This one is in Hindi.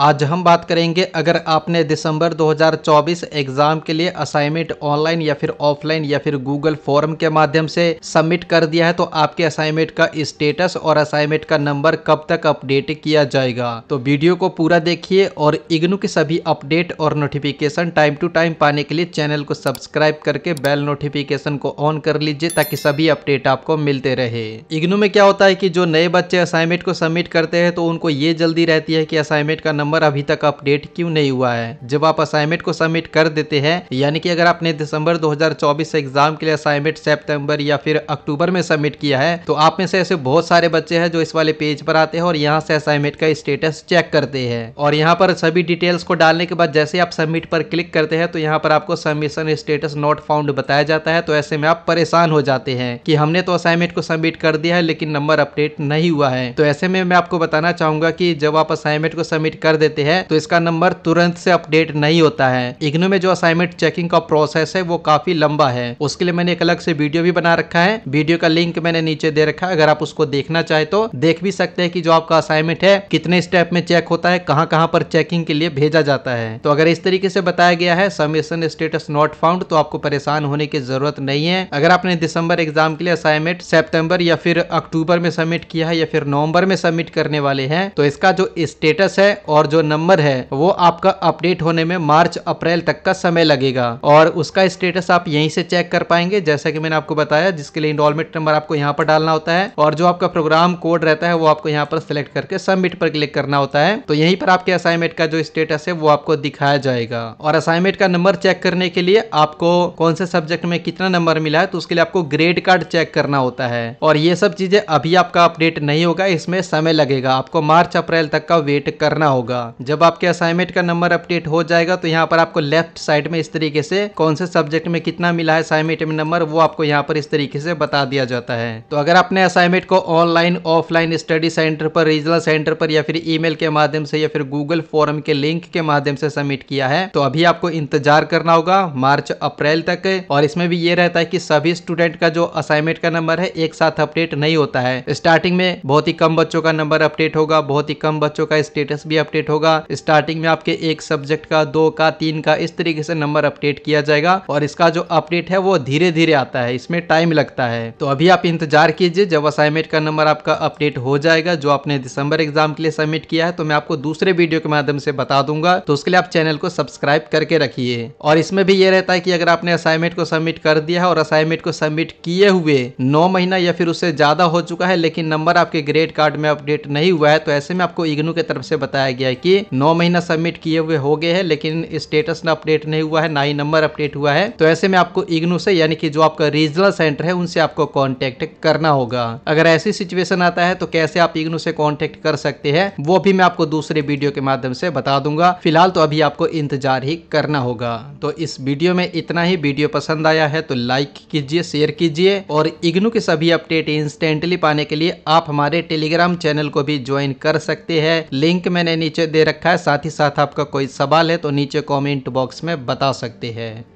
आज हम बात करेंगे अगर आपने दिसंबर 2024 एग्ज़ाम के लिए असाइनमेंट ऑनलाइन या फिर ऑफलाइन या फिर गूगल फॉर्म के माध्यम से सबमिट कर दिया है तो आपके असाइनमेंट का स्टेटस और असाइनमेंट का नंबर कब तक अपडेट किया जाएगा। तो वीडियो को पूरा देखिए और इग्नू के सभी अपडेट और नोटिफिकेशन टाइम टू टाइम पाने के लिए चैनल को सब्सक्राइब करके बेल नोटिफिकेशन को ऑन कर लीजिए ताकि सभी अपडेट आपको मिलते रहे। इग्नू में क्या होता है कि जो नए बच्चे असाइनमेंट को सबमिट करते हैं तो उनको ये जल्दी रहती है कि असाइनमेंट का नंबर अभी तक अपडेट क्यों नहीं हुआ है। जब आप असाइनमेंट को सबमिट कर देते हैं यानी कि अगर आपने दिसंबर 2024 एग्जाम के लिए असाइनमेंट सितंबर या फिर अक्टूबर में सबमिट किया है तो आप में से ऐसे बहुत सारे बच्चे हैं जो इस वाले पेज पर आते हैं और यहाँ से असाइनमेंट का स्टेटस चेक करते हैं और यहाँ पर सभी डिटेल्स को डालने के बाद जैसे आप सबमिट पर क्लिक करते हैं तो यहाँ पर आपको सबमिशन स्टेटस नॉट फाउंड बताया जाता है। तो ऐसे में आप परेशान हो जाते हैं कि हमने तो असाइनमेंट को सबमिट कर दिया है लेकिन नंबर अपडेट नहीं हुआ है। तो ऐसे में मैं आपको बताना चाहूंगा कि जब आप असाइनमेंट को सबमिट कर देते हैं तो इसका नंबर तुरंत से अपडेट नहीं होता है। इग्नू में जो असाइनमेंट चेकिंग का प्रोसेस है वो काफी लंबा है, उसके लिए मैंने एक अलग से वीडियो भी बना रखा है। वीडियो का लिंक मैंने नीचे दे रखा है, अगर आप उसको देखना चाहे तो देख भी सकते हैं कि जो आपका असाइनमेंट है कितने स्टेप में चेक होता है, कहां-कहां पर चेकिंग के लिए भेजा जाता है। तो अगर इस तरीके से बताया गया है सबमिशन स्टेटस नॉट फाउंड तो आपको परेशान होने की जरूरत नहीं है। अगर आपने दिसंबर एग्जाम के लिए असाइनमेंट सितंबर या फिर अक्टूबर में सबमिट किया है या फिर नवंबर में सबमिट करने वाले हैं तो इसका जो स्टेटस है और जो नंबर है वो आपका अपडेट होने में मार्च अप्रैल तक का समय लगेगा और उसका स्टेटस आप यहीं से चेक कर पाएंगे। जैसा कि मैंने आपको बताया जिसके लिए इनरोलमेंट नंबर आपको यहाँ पर डालना होता है और जो आपका प्रोग्राम कोड रहता है वो आपको यहाँ पर सिलेक्ट करके सबमिट पर क्लिक करना होता है। तो यहीं पर आपके असाइनमेंट का जो स्टेटस है वो आपको दिखाया जाएगा। और असाइनमेंट का नंबर चेक करने के लिए आपको कौन से सब्जेक्ट में कितना नंबर मिला है तो उसके लिए आपको ग्रेड कार्ड चेक करना होता है और ये सब चीजें अभी आपका अपडेट नहीं होगा, इसमें समय लगेगा। आपको मार्च अप्रैल तक का वेट करना होगा। जब आपके असाइनमेंट का नंबर अपडेट हो जाएगा तो यहाँ पर आपको लेफ्ट साइड में इस तरीके से कौन से सब्जेक्ट में कितना मिला है असाइनमेंट में नंबर वो आपको यहाँ पर इस तरीके से बता दिया जाता है। तो अगर आपने असाइनमेंट को ऑनलाइन ऑफलाइन स्टडी सेंटर पर, रीजनल सेंटर पर या फिर ईमेल के माध्यम से या फिर गूगल फॉर्म के लिंक के माध्यम से सबमिट किया है तो अभी आपको इंतजार करना होगा मार्च अप्रैल तक। और इसमें भी ये रहता है कि सभी स्टूडेंट का जो असाइनमेंट का नंबर है एक साथ अपडेट नहीं होता है। स्टार्टिंग में बहुत ही कम बच्चों का नंबर अपडेट होगा, बहुत ही कम बच्चों का स्टेटस भी अपडेट होगा। स्टार्टिंग में आपके एक सब्जेक्ट का, दो का, तीन का इस तरीके से नंबर अपडेट किया जाएगा और इसका जो अपडेट है वो धीरे धीरे आता है, इसमें टाइम लगता है। तो अभी आप इंतजार कीजिए, जब असाइनमेंट का नंबर आपका अपडेट हो जाएगा जो आपने दिसंबर एग्जाम के लिए सबमिट किया है तो मैं आपको दूसरे वीडियो के माध्यम से बता दूंगा। तो उसके लिए आप चैनल को सब्सक्राइब करके रखिए। और इसमें भी ये रहता है कि अगर आपने असाइनमेंट को सबमिट कर दिया है और असाइनमेंट को सबमिट किए हुए 9 महीना या फिर उससे ज्यादा हो चुका है लेकिन नंबर आपके ग्रेड कार्ड में अपडेट नहीं हुआ है तो ऐसे में आपको इग्नू की तरफ से बताया गया है कि 9 महीना सबमिट किए हुए हो गए हैं लेकिन स्टेटस ना अपडेट नहीं हुआ है, ना ही नंबर अपडेट हुआ है। तो ऐसे में आपको इग्नू से यानी कि जो आपका रीजनल सेंटर है उनसे आपको कांटेक्ट करना होगा। अगर ऐसी सिचुएशन आता है तो कैसे आप इग्नू से कांटेक्ट कर सकते हैं वो भी मैं आपको दूसरे वीडियो के माध्यम से बता दूंगा। फिलहाल तो अभी आपको इंतजार ही करना होगा। तो इस वीडियो में इतना ही। वीडियो पसंद आया है तो लाइक कीजिए, शेयर कीजिए और इग्नू के सभी अपडेट इंस्टेंटली पाने के लिए आप हमारे टेलीग्राम चैनल को भी ज्वाइन कर सकते हैं, लिंक मैंने नीचे दे रखा है। साथ ही साथ आपका कोई सवाल है तो नीचे कमेंट बॉक्स में बता सकते हैं।